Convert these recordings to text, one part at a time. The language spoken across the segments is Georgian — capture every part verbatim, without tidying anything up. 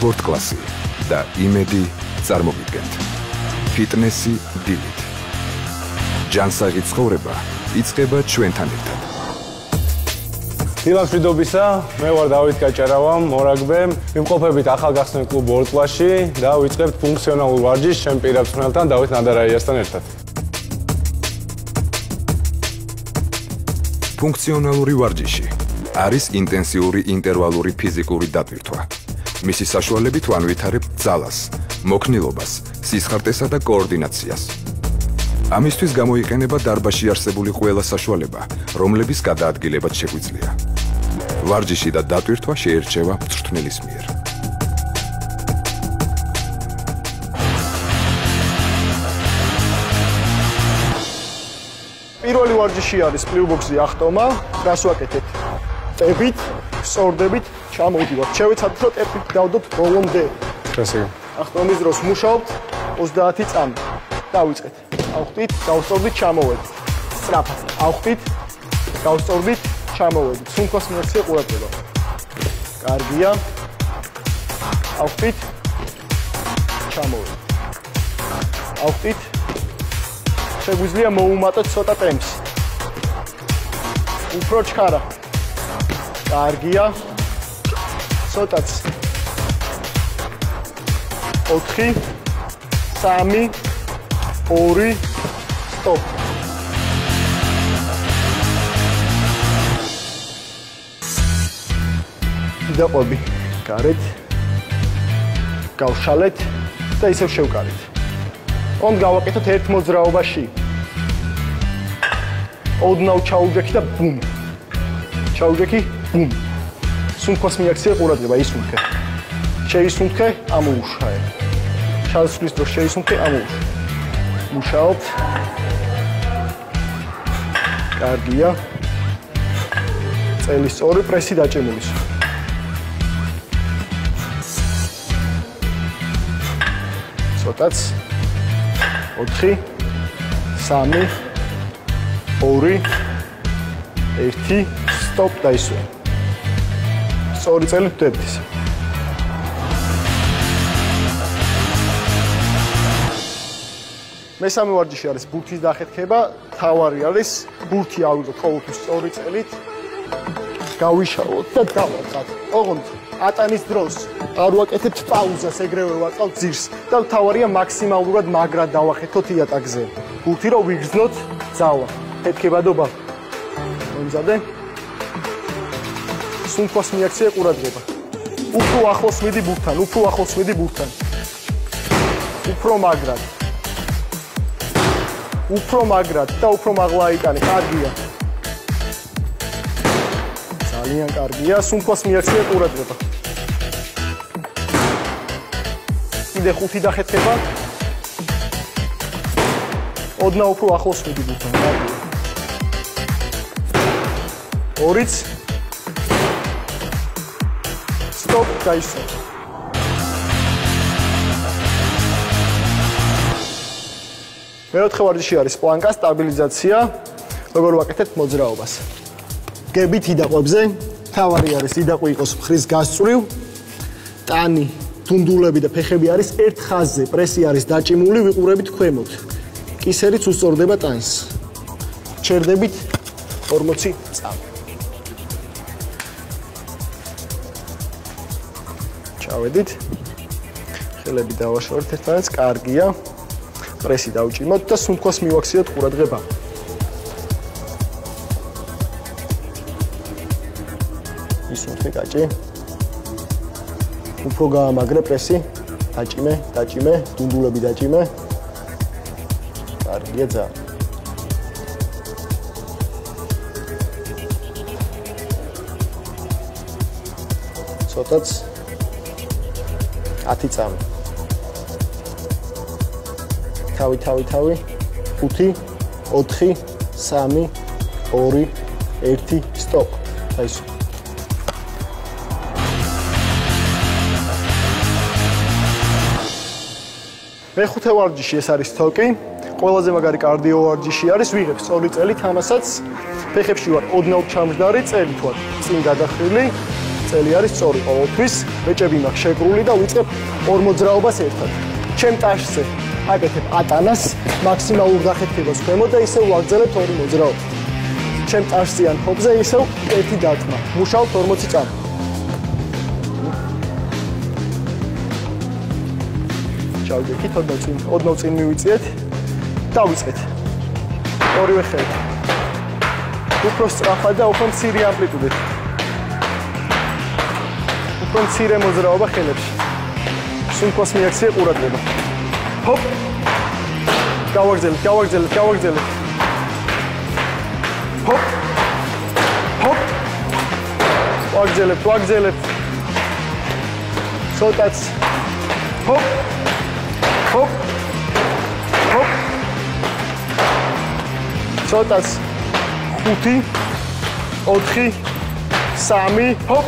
World Class da imedi წარმოგიდგენთ. Fitness-i dilit. Jansagi ცხოვრება იწყება ჩვენთან ერთად. Მილათვიდობისა, მე ვარ დავით კაჭარავამ, მორაგბე. ვიმყოფებით ახალგაზრდა კლუბ World Class-ში და ვიწყებთ ფუნქციონალურ ვარჯიშს ჩემ პირად მწვრთნელთან დავით ნადარაიასთან ერთად. ფუნქციონალური ვარჯიში არის ინტენსიური ინტერვალური ფიზიკური დატვირთვა. მისი საშუალებით ვანვითარებთ ძალას, მოქნილობას, სისხლტესა და კოორდინაციას. ამისთვის გამოიყენება დარბაზში არსებული ყველა საშუალება, რომლების გადაადგილება შეგვიძლია. ვარჯიში და დატვირთვა შეერჩევა მწვრთნელის მიერ. პირველი ვარჯიში არის პლივბოქსზე ახტომა, გასვაკეთეთ ტებით, სწორდებით, ჩამოვიდივართ. შევეცადეთ რომ ტებით დავდოთ ბოლომდე. გასაგებია. ახტომის დროს მუშაობთ ოცდაათი წამი. დავიწყეთ. ავხტით, დავსწორდით, ჩამოვედით. სწრაფად. ავხტით, დავსწორდით, ჩამოვედით. სუნთქოს ინერცია ყურადღება. კარგია. ავხტით, ჩამოვედით. ავხტით. შეგვიძლია მოუმატოთ ცოტა ტემპს. უფრო ჩქარა. კარგია. ცოტაც. ოთხი, სამი, ორი, სტოპ. დავყვები. გარეთ. გავშალეთ და ისევ შევკარით. On გავაკეთოთ ერთ მოძრაობაში. ოდნავ ჩაუჯექი და ბუმ. ჩაუჯექი, ბუმ. სუნთქოს მიაქცია ყურადღება, ისუნთქე. შეისუნთქე, ამოუშაე. ჩასვლის დროს შეისუნთქე, ამოუშაე. მუშაობთ. კარგია. წელი სწორი, პრესი დაჭიმულის. ცოტაც ოთხი, სამი, ორი, ერთი, სტოპ და ისვე. სწორი წელი ვდებთ ისე. მესამე ვარჯიში არის ბურთის დახეთქება, თავარი არის ბურთი ავიღოთ ყოველთვის სწორი წელით. გავიშალოთ და დავაწყოთ. ოღონდ ატანის დროს არ ვაკეთებთ პაუზას, ეგრევე ვაკავთ ძირს და თავარია მაქსიმალურად მაგრად დავახეთოთ იატაკზე. გურთი რომ ვიგრძნოთ, ძალა. ეთქებადობა. მომზადე. სუნთქოს მიაქცია ყურადღება. უფრო ახლოს მიდი ბურთთან, უფრო ახლოს მიდი ბურთთან. უფრო მაგრად. უფრო მაგრად და უფრო მაღლა აიტანე. კარგია. ძალიან კარგია, სუნთქოს მიაქცია ყურადღება. კიდე ხუთი დახეთქება. ოდნავ უფრო ახლოს მიდი ბურთთან. ორიც. სტოპ და ისე. მეოთხე ვარჯიში არის პლანკა, სტაბილიზაცია, როგორ ვაკეთებთ მოძრაობას. გებით იდაყვებზე, თავარი არის იდაყვი იყოს მხრის გასწვრივ, ტანი, თუნდულები და ფეხები არის ერთ ხაზზე, პრესი არის დაჭიმული, ვიყურებით ქვემოთ. კისერიც უსწორდება ტანს. ჩერდებით ორმოცი წამი. ჩავედით. ხელები დავაშორეთ ერთმანეთს, კარგია. პრესი დავჭიმოთ და სუნთქოს მივაქციოთ ყურადღება. ისუნთქე კაჭი. უფრო გაამაგრე პრესი. დაჭიმე, დაჭიმე, დუნდულები დაჭიმე. კარგია ძალიან. ცოტაც ათი წამი. თავი, თავი, თავი. ხუთი, ოთხი, სამი, ორი, ერთი, სტოპ. დაისუნთქე. მეხუთე ვარჯიში ეს არის თოკი. ყველაზე მაგარი კარდიო ვარჯიში არის, ვიღებ სწორი წელით ამასაც. ფეხებში ვარ ოდნავ ჩამჯდარი, წელით ვარ წინ გადახრილი. წელი არის სწორი ყოველთვის ვეჭები მაქვს შეკრული და ვიწებ ორ მოძრაობას ერთად ჩემ ტაშზე აკეთებ ატანას მაქსიმალურ დახეთებას ქვემოთ და ისევ ვაგრძელებ ორი მოძრაობა ჩემ ტაშზე ან ხობზე ისევ ერთი დათმა მუშავ ორმოცი წამი ჩავდექით ოდნავ წინ ოდნავ წინ მივიწიეთ დავიწყეთ ორივე ხელით უფრო სწრაფად და უფრო მცირე ამპლიტუდით უფრო მცირე მოძრაობა ხელებში სუნკოს მიაქცია ყურადღება ჰოპ გავაგრძელეთ გავაგრძელეთ გავაგრძელეთ ჰოპ ჰოპ ვაგრძელებ ვაგრძელებ ცოტაც ჰოპ Hop, hop. Sotas, khuti, otchi, sami, hop.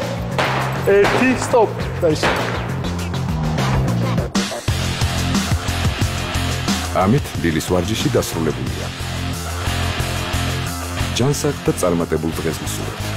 Erti, stop. Nice. Amit dilis varjishi dasrulebulya. Jansak da tsarmatebul tges msure.